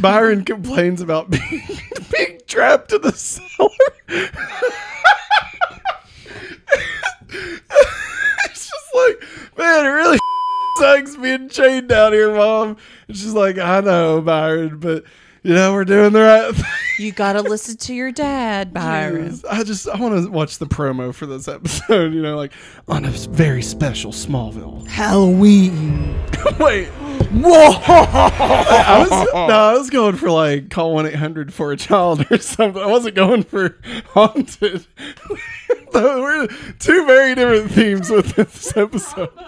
Byron complains about being trapped in the cellar. It's just like, man, it really sucks being chained down here, Mom. And she's like, I know, Byron, but you know, we're doing the right thing. You gotta listen to your dad, Byron. Jeez, I want to watch the promo for this episode, you know, like, on a very special Smallville Halloween. Wait. Whoa! I was going for like call 1-800 for a child or something. I wasn't going for haunted. We're two very different themes with this episode.